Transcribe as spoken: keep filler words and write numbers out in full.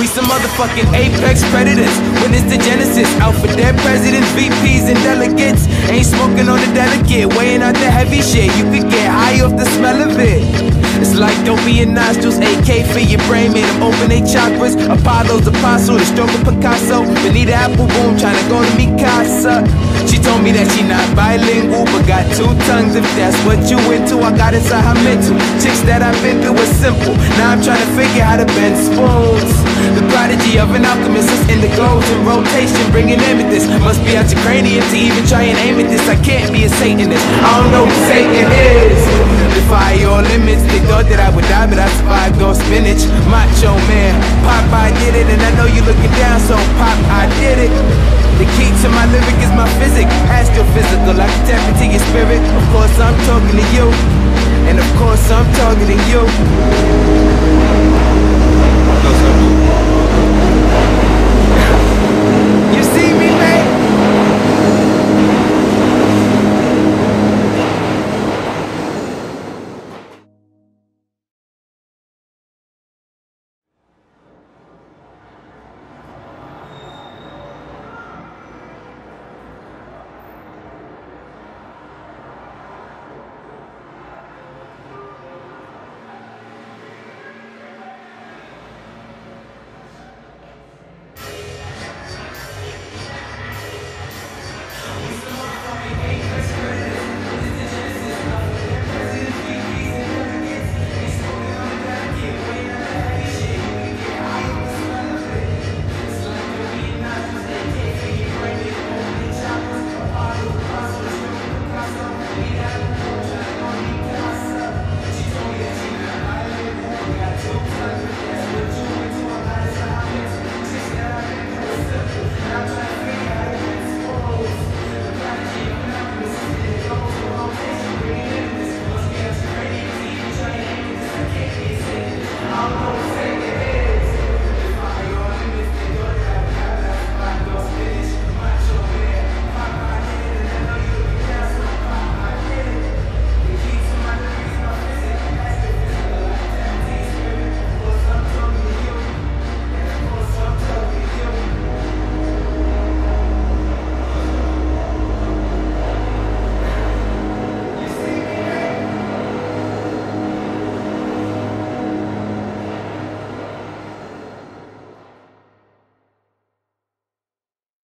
We some motherfucking apex predators. When it's the genesis, out for dead presidents, V Ps and delegates. Ain't smoking on the delicate, weighing out the heavy shit. You could get high off the smell of it. It's like don't be in nostrils, A K for your brain. Made them open they chakras. Apollo's apostle, the stroke of Picasso. Benita Appleboom tryna go to Mikasa. She told me that she not bilingual, but got two tongues if that's what you into. I got inside her mental. Chicks that I've been through was simple. Now I'm tryna figure how to bend spoons. The prodigy of an alchemist is in the gold in rotation, bringing amethyst. Must be out your cranium to even try and aim at this. I can't be a Satanist. I don't know who Satan is. Defy all limits. They thought that I would die, but I survived on spinach. Macho man, Pop, I did it, and I know you looking down, so Pop, I did it. The key to my lyric is my physic, astrophysical. I can tap into your spirit. Of course I'm talking to you, and of course I'm targeting you. You see me?